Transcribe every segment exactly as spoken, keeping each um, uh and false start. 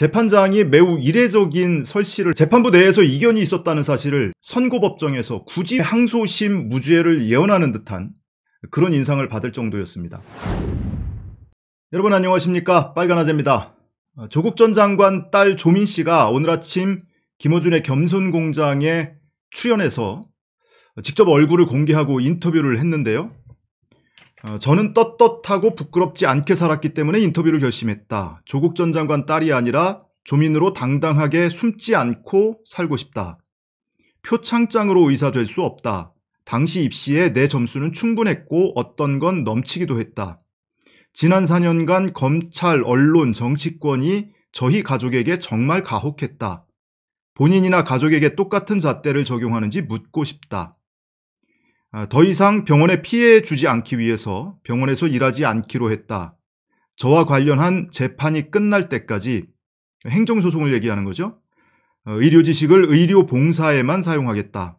재판장이 매우 이례적인 설시를 재판부 내에서 이견이 있었다는 사실을 선고법정에서 굳이 항소심 무죄를 예언하는 듯한 그런 인상을 받을 정도였습니다. 여러분 안녕하십니까? 빨간아재입니다. 조국 전 장관 딸 조민 씨가 오늘 아침 김어준의 겸손 공장에 출연해서 직접 얼굴을 공개하고 인터뷰를 했는데요. 저는 떳떳하고 부끄럽지 않게 살았기 때문에 인터뷰를 결심했다. 조국 전 장관 딸이 아니라 조민으로 당당하게 숨지 않고 살고 싶다. 표창장으로 의사될 수 없다. 당시 입시에 내 점수는 충분했고 어떤 건 넘치기도 했다. 지난 사 년간 검찰, 언론, 정치권이 저희 가족에게 정말 가혹했다. 본인이나 가족에게 똑같은 잣대를 적용하는지 묻고 싶다. 더 이상 병원에 피해 주지 않기 위해서 병원에서 일하지 않기로 했다. 저와 관련한 재판이 끝날 때까지 행정소송을 얘기하는 거죠. 의료지식을 의료봉사에만 사용하겠다.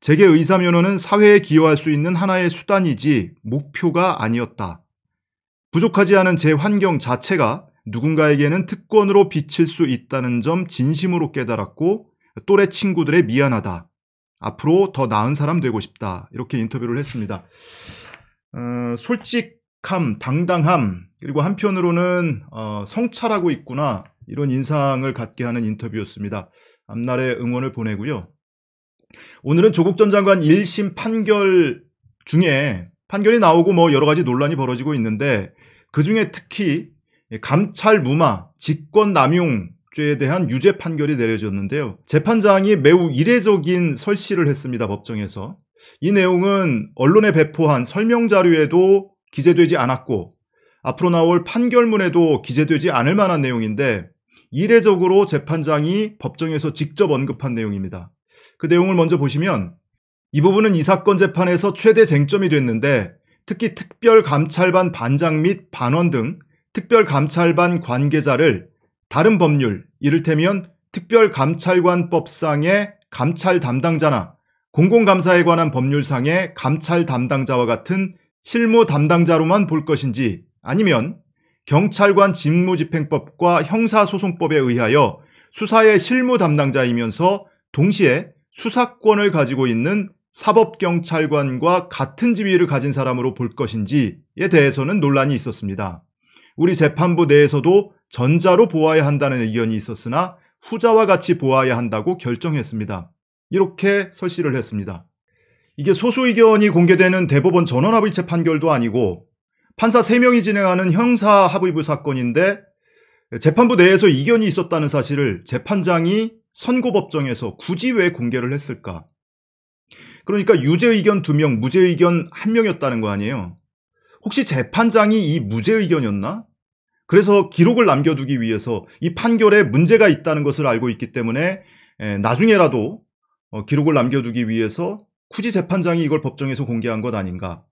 제게 의사면허는 사회에 기여할 수 있는 하나의 수단이지 목표가 아니었다. 부족하지 않은 제 환경 자체가 누군가에게는 특권으로 비칠 수 있다는 점 진심으로 깨달았고 또래 친구들의 미안하다. 앞으로 더 나은 사람 되고 싶다. 이렇게 인터뷰를 했습니다. 어, 솔직함, 당당함, 그리고 한편으로는 어, 성찰하고 있구나 이런 인상을 갖게 하는 인터뷰였습니다. 앞날의 응원을 보내고요. 오늘은 조국 전 장관 일 심 판결 중에 판결이 나오고 뭐 여러 가지 논란이 벌어지고 있는데 그중에 특히 감찰무마, 직권남용죄에 대한 유죄 판결이 내려졌는데요. 재판장이 매우 이례적인 설시를 했습니다. 법정에서. 이 내용은 언론에 배포한 설명자료에도 기재되지 않았고 앞으로 나올 판결문에도 기재되지 않을 만한 내용인데 이례적으로 재판장이 법정에서 직접 언급한 내용입니다. 그 내용을 먼저 보시면 이 부분은 이 사건 재판에서 최대 쟁점이 됐는데 특히 특별감찰반 반장 및 반원 등 특별감찰반 관계자를 다른 법률, 이를테면 특별감찰관법상의 감찰 담당자나 공공감사에 관한 법률상의 감찰 담당자와 같은 실무 담당자로만 볼 것인지 아니면 경찰관 직무집행법과 형사소송법에 의하여 수사의 실무 담당자이면서 동시에 수사권을 가지고 있는 사법경찰관과 같은 지위를 가진 사람으로 볼 것인지에 대해서는 논란이 있었습니다. 우리 재판부 내에서도 전자로 보아야 한다는 의견이 있었으나 후자와 같이 보아야 한다고 결정했습니다. 이렇게 설시를 했습니다. 이게 소수 의견이 공개되는 대법원 전원합의체 판결도 아니고 판사 세 명이 진행하는 형사합의부 사건인데 재판부 내에서 이견이 있었다는 사실을 재판장이 선고법정에서 굳이 왜 공개를 했을까? 그러니까 유죄 의견 두 명, 무죄 의견 한 명이었다는 거 아니에요? 혹시 재판장이 이 무죄 의견이었나? 그래서 기록을 남겨두기 위해서 이 판결에 문제가 있다는 것을 알고 있기 때문에 나중에라도 기록을 남겨두기 위해서 굳이 재판장이 이걸 법정에서 공개한 것 아닌가?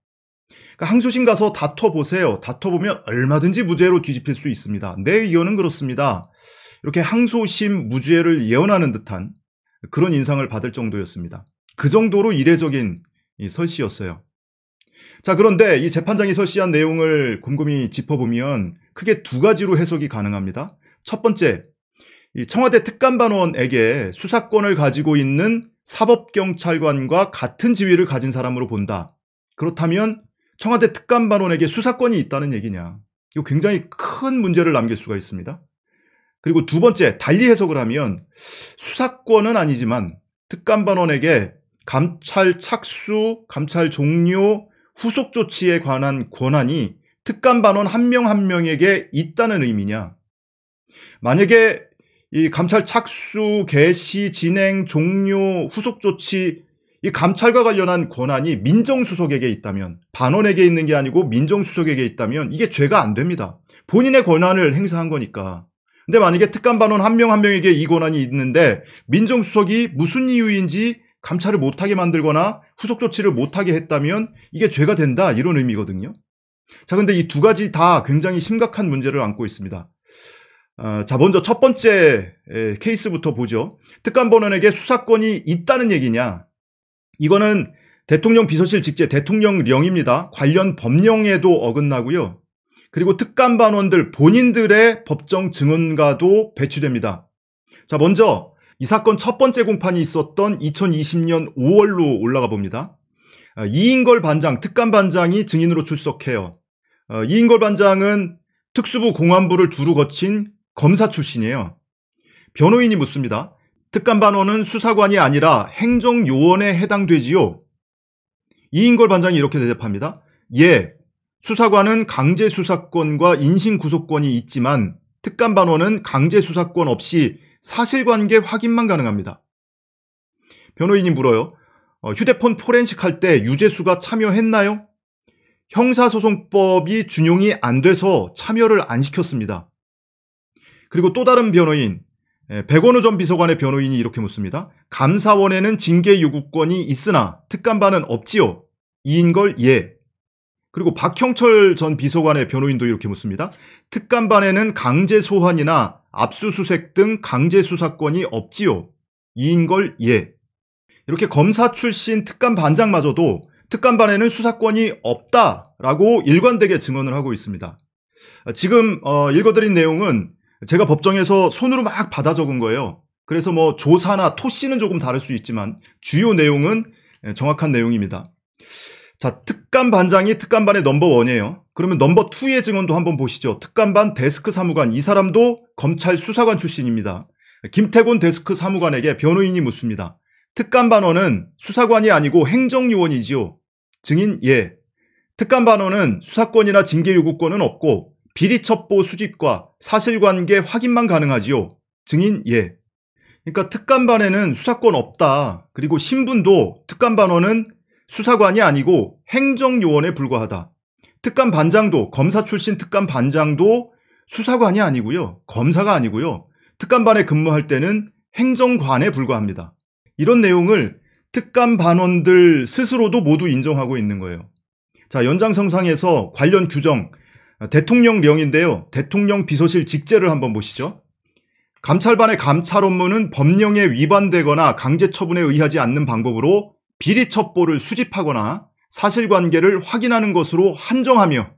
그러니까 항소심 가서 다퉈보세요. 다퉈보면 얼마든지 무죄로 뒤집힐 수 있습니다. 내 의견은 그렇습니다. 이렇게 항소심 무죄를 예언하는 듯한 그런 인상을 받을 정도였습니다. 그 정도로 이례적인 설시였어요. 자, 그런데 이 재판장이 설시한 내용을 곰곰이 짚어보면 크게 두 가지로 해석이 가능합니다. 첫 번째, 이 청와대 특감반원에게 수사권을 가지고 있는 사법경찰관과 같은 지위를 가진 사람으로 본다. 그렇다면 청와대 특감반원에게 수사권이 있다는 얘기냐. 이거 굉장히 큰 문제를 남길 수가 있습니다. 그리고 두 번째, 달리 해석을 하면 수사권은 아니지만 특감반원에게 감찰 착수, 감찰 종료, 후속 조치에 관한 권한이 특감반원 한 명 한 명에게 있다는 의미냐. 만약에 이 감찰 착수, 개시, 진행, 종료, 후속 조치, 이 감찰과 관련한 권한이 민정수석에게 있다면, 반원에게 있는 게 아니고 민정수석에게 있다면 이게 죄가 안 됩니다. 본인의 권한을 행사한 거니까. 근데 만약에 특감반원 한 명 한 명에게 이 권한이 있는데 민정수석이 무슨 이유인지 감찰을 못하게 만들거나 후속 조치를 못하게 했다면 이게 죄가 된다 이런 의미거든요. 자, 근데 이 두 가지 다 굉장히 심각한 문제를 안고 있습니다. 어, 자, 먼저 첫 번째 에, 케이스부터 보죠. 특감반원에게 수사권이 있다는 얘기냐. 이거는 대통령 비서실 직제 대통령령입니다. 관련 법령에도 어긋나고요. 그리고 특감반원들 본인들의 법정 증언가도 배치됩니다. 자, 먼저 이 사건 첫 번째 공판이 있었던 이천이십 년 오월로 올라가 봅니다. 이인걸 반장, 특감반장이 증인으로 출석해요. 이인걸 반장은 특수부 공안부를 두루 거친 검사 출신이에요. 변호인이 묻습니다. 특감반원은 수사관이 아니라 행정요원에 해당되지요? 이인걸 반장이 이렇게 대답합니다. 예, 수사관은 강제수사권과 인신구속권이 있지만 특감반원은 강제수사권 없이 사실관계 확인만 가능합니다. 변호인이 물어요. 어, 휴대폰 포렌식 할 때 유재수가 참여했나요? 형사소송법이 준용이 안 돼서 참여를 안 시켰습니다. 그리고 또 다른 변호인, 백원우 전 비서관의 변호인이 이렇게 묻습니다. 감사원에는 징계 요구권이 있으나 특감반은 없지요? 이인걸 예. 그리고 박형철 전 비서관의 변호인도 이렇게 묻습니다. 특감반에는 강제 소환이나 압수수색 등 강제 수사권이 없지요? 이인걸 예. 이렇게 검사 출신 특감반장마저도 특감반에는 수사권이 없다라고 일관되게 증언을 하고 있습니다. 지금 어, 읽어드린 내용은 제가 법정에서 손으로 막 받아 적은 거예요. 그래서 뭐 조사나 토씨는 조금 다를 수 있지만 주요 내용은 정확한 내용입니다. 자, 특감반장이 특감반의 넘버원이에요. 그러면 넘버이의 증언도 한번 보시죠. 특감반 데스크 사무관, 이 사람도 검찰 수사관 출신입니다. 김태곤 데스크 사무관에게 변호인이 묻습니다. 특감반원은 수사관이 아니고 행정요원이지요? 증인 예. 특감반원은 수사권이나 징계 요구권은 없고 비리 첩보 수집과 사실관계 확인만 가능하지요? 증인 예. 그러니까 특감반에는 수사권 없다. 그리고 신분도 특감반원은 수사관이 아니고 행정요원에 불과하다. 특감반장도, 검사 출신 특감반장도 수사관이 아니고요. 검사가 아니고요. 특감반에 근무할 때는 행정관에 불과합니다. 이런 내용을 특감반원들 스스로도 모두 인정하고 있는 거예요. 자, 연장성상에서 관련 규정, 대통령령인데요. 대통령 비서실 직제를 한번 보시죠. 감찰반의 감찰 업무는 법령에 위반되거나 강제 처분에 의하지 않는 방법으로 비리 첩보를 수집하거나 사실관계를 확인하는 것으로 한정하며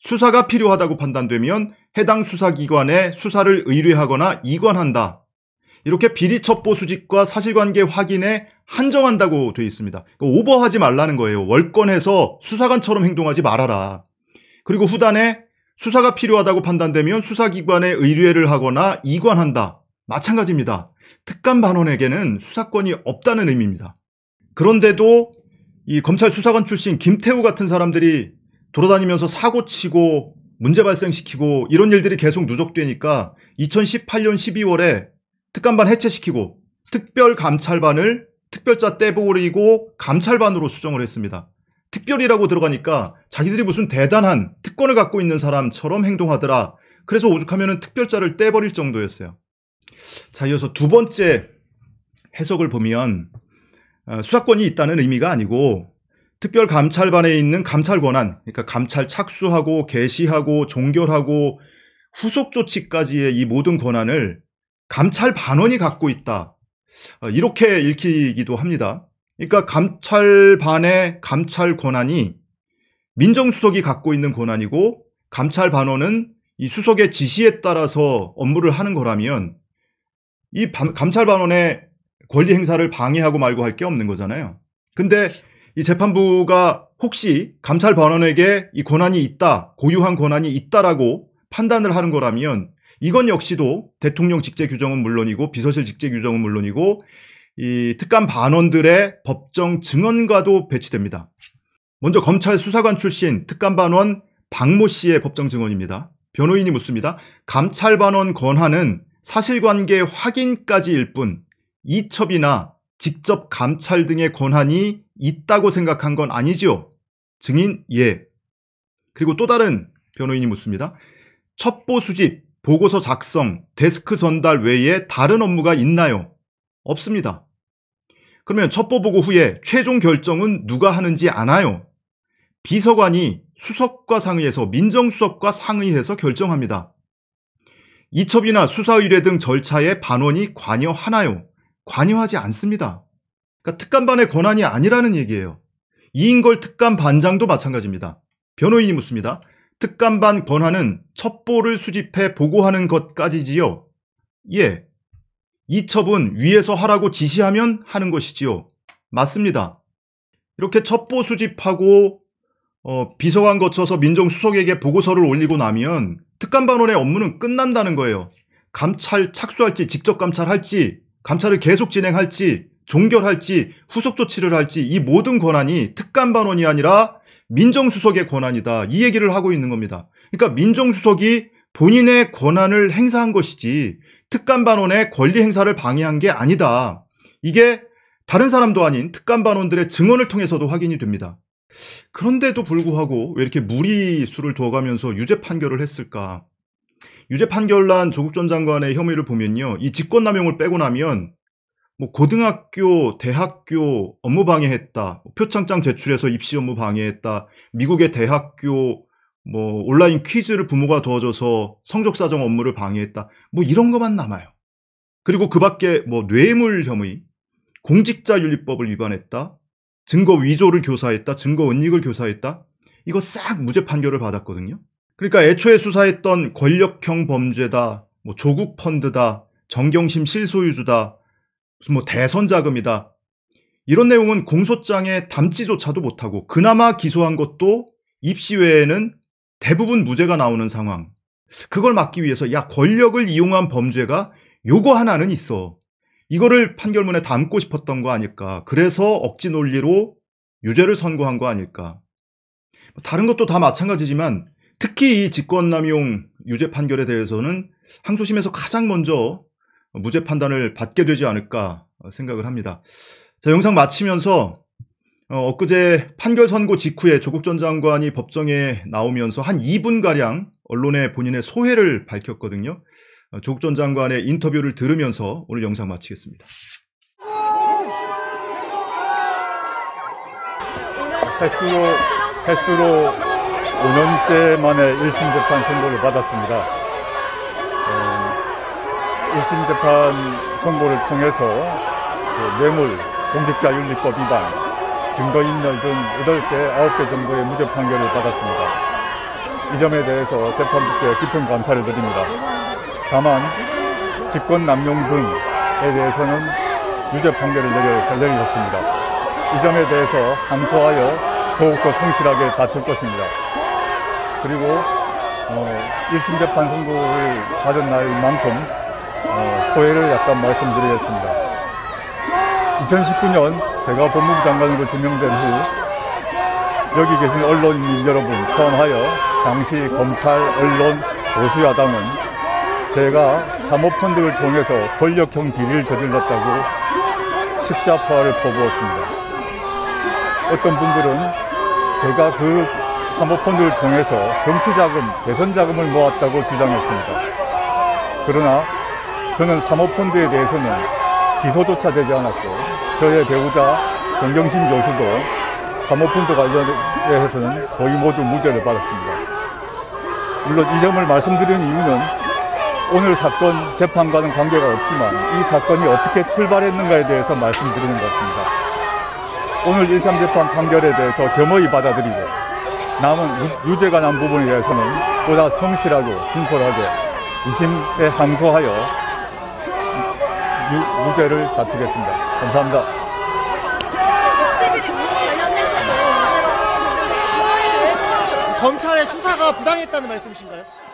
수사가 필요하다고 판단되면 해당 수사기관에 수사를 의뢰하거나 이관한다. 이렇게 비리 첩보 수집과 사실관계 확인에 한정한다고 되어 있습니다. 오버하지 말라는 거예요. 월권해서 수사관처럼 행동하지 말아라. 그리고 후단에 수사가 필요하다고 판단되면 수사기관에 의뢰를 하거나 이관한다. 마찬가지입니다. 특감반원에게는 수사권이 없다는 의미입니다. 그런데도 이 검찰 수사관 출신 김태우 같은 사람들이 돌아다니면서 사고치고 문제 발생시키고 이런 일들이 계속 누적되니까 이천십팔 년 십이월에 특감반 해체시키고 특별감찰반을 특별자 떼버리고 감찰반으로 수정을 했습니다. 특별이라고 들어가니까 자기들이 무슨 대단한 특권을 갖고 있는 사람처럼 행동하더라. 그래서 오죽하면 특별자를 떼버릴 정도였어요. 자, 이어서 두 번째 해석을 보면 수사권이 있다는 의미가 아니고 특별감찰반에 있는 감찰 권한, 그러니까 감찰 착수하고 개시하고 종결하고 후속 조치까지의 이 모든 권한을 감찰반원이 갖고 있다. 이렇게 읽히기도 합니다. 그러니까 감찰반의 감찰 권한이 민정수석이 갖고 있는 권한이고 감찰반원은 이 수석의 지시에 따라서 업무를 하는 거라면 이 감찰반원의 권리 행사를 방해하고 말고 할 게 없는 거잖아요. 근데 이 재판부가 혹시 감찰반원에게 이 권한이 있다, 고유한 권한이 있다라고 판단을 하는 거라면 이건 역시도 대통령 직제 규정은 물론이고 비서실 직제 규정은 물론이고 이 특감반원들의 법정 증언과도 배치됩니다. 먼저 검찰 수사관 출신 특감반원 박모 씨의 법정 증언입니다. 변호인이 묻습니다. 감찰반원 권한은 사실관계 확인까지일 뿐 이첩이나 직접 감찰 등의 권한이 있다고 생각한 건 아니지요? 증인 예. 그리고 또 다른 변호인이 묻습니다. 첩보 수집, 보고서 작성, 데스크 전달 외에 다른 업무가 있나요? 없습니다. 그러면 첩보 보고 후에 최종 결정은 누가 하는지 아나요? 비서관이 수석과 상의해서, 민정수석과 상의해서 결정합니다. 이첩이나 수사 의뢰 등 절차에 반원이 관여하나요? 관여하지 않습니다. 그러니까 특감반의 권한이 아니라는 얘기예요. 이인걸 특감반장도 마찬가지입니다. 변호인이 묻습니다. 특감반 권한은 첩보를 수집해 보고하는 것까지지요. 예, 이 첩은 위에서 하라고 지시하면 하는 것이지요. 맞습니다. 이렇게 첩보 수집하고 어, 비서관 거쳐서 민정수석에게 보고서를 올리고 나면 특감반원의 업무는 끝난다는 거예요. 감찰 착수할지 직접 감찰할지, 감찰을 계속 진행할지, 종결할지, 후속 조치를 할지, 이 모든 권한이 특감반원이 아니라 민정수석의 권한이다, 이 얘기를 하고 있는 겁니다. 그러니까 민정수석이 본인의 권한을 행사한 것이지 특감반원의 권리 행사를 방해한 게 아니다. 이게 다른 사람도 아닌 특감반원들의 증언을 통해서도 확인이 됩니다. 그런데도 불구하고 왜 이렇게 무리수를 둬가면서 유죄 판결을 했을까? 유죄 판결난 조국 전 장관의 혐의를 보면요, 이 직권남용을 빼고 나면 뭐 고등학교, 대학교 업무 방해했다, 표창장 제출해서 입시 업무 방해했다, 미국의 대학교 뭐 온라인 퀴즈를 부모가 도와줘서 성적사정 업무를 방해했다, 뭐 이런 것만 남아요. 그리고 그 밖에 뭐 뇌물 혐의, 공직자윤리법을 위반했다, 증거 위조를 교사했다, 증거 은닉을 교사했다, 이거 싹 무죄 판결을 받았거든요. 그러니까 애초에 수사했던 권력형 범죄다, 뭐 조국 펀드다, 정경심 실소유주다, 무슨 뭐 대선 자금이다, 이런 내용은 공소장에 담지조차도 못하고 그나마 기소한 것도 입시 외에는 대부분 무죄가 나오는 상황. 그걸 막기 위해서 야, 권력을 이용한 범죄가 요거 하나는 있어, 이거를 판결문에 담고 싶었던 거 아닐까. 그래서 억지 논리로 유죄를 선고한 거 아닐까. 다른 것도 다 마찬가지지만 특히 이 직권남용 유죄 판결에 대해서는 항소심에서 가장 먼저 무죄 판단을 받게 되지 않을까 생각을 합니다. 자, 영상 마치면서 어, 엊그제 판결 선고 직후에 조국 전 장관이 법정에 나오면서 한 이 분가량 언론에 본인의 소회를 밝혔거든요. 조국 전 장관의 인터뷰를 들으면서 오늘 영상 마치겠습니다. 횟수로, 횟수로 오 년째 만에 일 심 재판 선고를 받았습니다. 일 심 재판 선고를 통해서 뇌물, 공직자윤리법 위반, 증거인멸 등 여덟 개, 아홉 개 정도의 무죄 판결을 받았습니다. 이 점에 대해서 재판부께 깊은 감사를 드립니다. 다만 직권남용 등에 대해서는 유죄 판결을 내리셨습니다. 이 점에 대해서 항소하여 더욱더 성실하게 다툴 것입니다. 그리고 어, 일 심 재판 선고를 받은 날만큼 어, 소회를 약간 말씀드리겠습니다. 이천십구 년 제가 법무부 장관으로 지명된 후 여기 계신 언론인 여러분 포함하여 당시 검찰, 언론, 보수야당은 제가 사모펀드를 통해서 권력형 비리를 저질렀다고 십자포화를 퍼부었습니다. 어떤 분들은 제가 그 사모펀드를 통해서 정치자금, 대선자금을 모았다고 주장했습니다. 그러나 저는 사모펀드에 대해서는 기소조차 되지 않았고, 저의 배우자 정경심 교수도 사모펀드 관련해서는 거의 모두 무죄를 받았습니다. 물론 이 점을 말씀드리는 이유는 오늘 사건 재판과는 관계가 없지만 이 사건이 어떻게 출발했는가에 대해서 말씀드리는 것입니다. 오늘 일 심 재판 판결에 대해서 겸허히 받아들이고 남은 유죄가 난 부분에 대해서는 보다 성실하고 진솔하게 이심에 항소하여 유, 무죄를 다투겠습니다. 감사합니다. 검찰의 수사가 부당했다는 말씀이신가요?